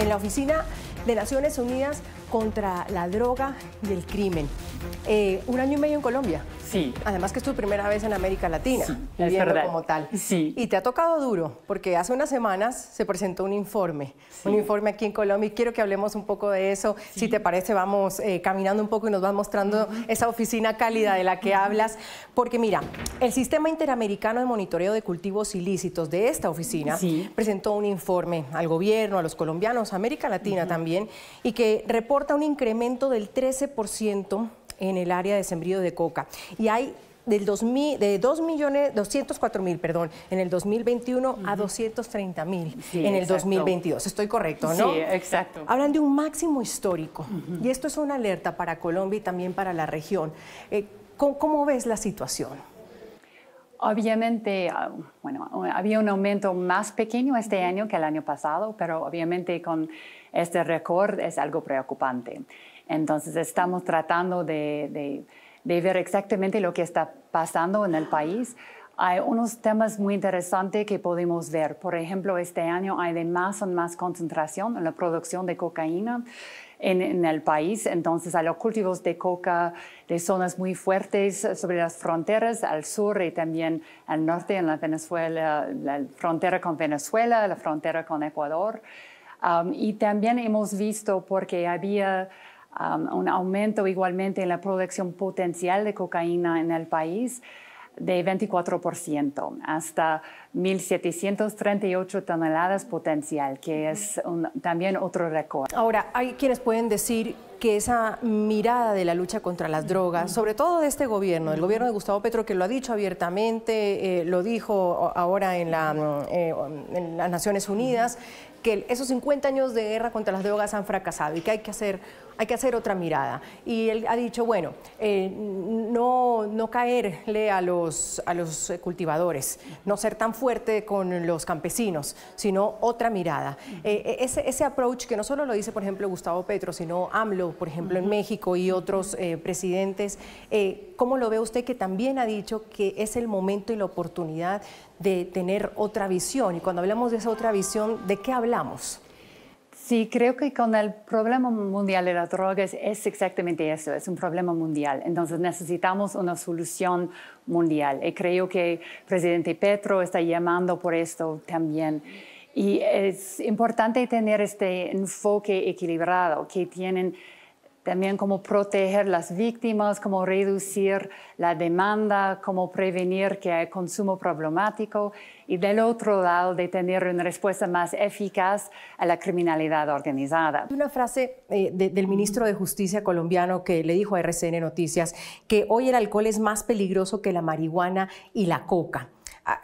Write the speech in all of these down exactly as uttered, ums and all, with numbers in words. en la oficina de Naciones Unidas contra la Droga y el Crimen. Eh, un año y medio en Colombia. Sí. Además que es tu primera vez en América Latina, sí, viviendo como tal. Sí. Y te ha tocado duro, porque hace unas semanas se presentó un informe, sí. un informe aquí en Colombia, y quiero que hablemos un poco de eso. Sí. Si te parece, vamos eh, caminando un poco y nos vas mostrando uh-huh. esa oficina cálida de la que uh-huh. hablas. Porque mira, el Sistema Interamericano de Monitoreo de Cultivos Ilícitos de esta oficina sí. presentó un informe al gobierno, a los colombianos, a América Latina uh-huh. también, y que reporta un incremento del trece por ciento en el área de sembrío de coca, y hay del dos millones doscientos cuatro mil, perdón, en el dos mil veintiuno uh-huh. a doscientos treinta mil sí, en el exacto. dos mil veintidós. Estoy correcto, ¿no? Sí, exacto. Hablan de un máximo histórico uh-huh. y esto es una alerta para Colombia y también para la región. Eh, ¿cómo, cómo ves la situación? Obviamente, bueno, había un aumento más pequeño este año que el año pasado, pero obviamente con este récord es algo preocupante. Entonces, estamos tratando de, de, de ver exactamente lo que está pasando en el país. Hay unos temas muy interesantes que podemos ver. Por ejemplo, este año hay de más en más concentración en la producción de cocaína en, en el país. Entonces, hay los cultivos de coca de zonas muy fuertes sobre las fronteras, al sur y también al norte, en la Venezuela, la frontera con Venezuela, la frontera con Ecuador. Um, y también hemos visto, porque había Um, un aumento igualmente en la producción potencial de cocaína en el país de veinticuatro por ciento, hasta mil setecientas treinta y ocho toneladas potencial, que es un, también otro récord. Ahora, hay quienes pueden decir que esa mirada de la lucha contra las drogas, sobre todo de este gobierno, el gobierno de Gustavo Petro, que lo ha dicho abiertamente, eh, lo dijo ahora en, la, eh, en las Naciones Unidas, que esos cincuenta años de guerra contra las drogas han fracasado y que hay que hacer, hay que hacer otra mirada. Y él ha dicho, bueno, eh, no, no caerle a los, a los cultivadores, no ser tan fuerte con los campesinos, sino otra mirada. Eh, ese, ese approach que no solo lo dice, por ejemplo, Gustavo Petro, sino AMLO, por ejemplo, en México y otros eh, presidentes, eh, ¿cómo lo ve usted, que también ha dicho que es el momento y la oportunidad de tener otra visión? Y cuando hablamos de esa otra visión, ¿de qué hablamos? Sí, creo que con el problema mundial de las drogas es exactamente eso, es un problema mundial. Entonces necesitamos una solución mundial y creo que el presidente Petro está llamando por esto también. Y es importante tener este enfoque equilibrado que tienen también, como proteger las víctimas, como reducir la demanda, como prevenir que haya consumo problemático, y del otro lado de tener una respuesta más eficaz a la criminalidad organizada. Una frase eh, de, del ministro de Justicia colombiano que le dijo a R C N Noticias que hoy el alcohol es más peligroso que la marihuana y la coca.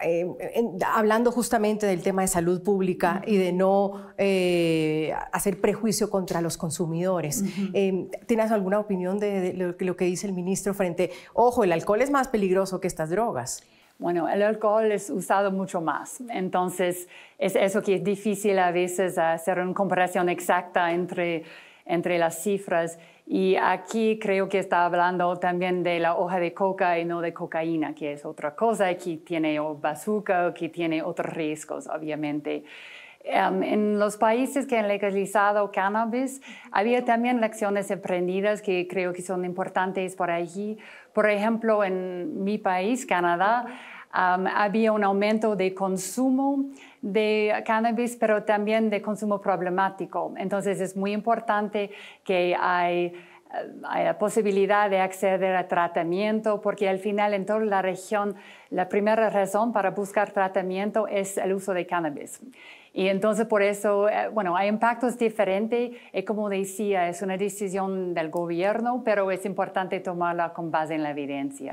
Eh, eh, hablando justamente del tema de salud pública uh-huh. y de no eh, hacer prejuicio contra los consumidores. Uh-huh. eh, ¿Tienes alguna opinión de, de, lo, de lo que dice el ministro frente, ojo, el alcohol es más peligroso que estas drogas? Bueno, el alcohol es usado mucho más, entonces es eso que es difícil a veces hacer una comparación exacta entre, entre las cifras. Y aquí creo que está hablando también de la hoja de coca y no de cocaína, que es otra cosa, que tiene azúcar, que tiene otros riesgos, obviamente. Um, en los países que han legalizado cannabis, había también lecciones aprendidas que creo que son importantes por allí. Por ejemplo, en mi país, Canadá, um, había un aumento de consumo de cannabis, pero también de consumo problemático. Entonces, es muy importante que hay, hay la posibilidad de acceder a tratamiento, porque al final en toda la región la primera razón para buscar tratamiento es el uso de cannabis. Y entonces, por eso, bueno, hay impactos diferentes. Y como decía, es una decisión del gobierno, pero es importante tomarla con base en la evidencia.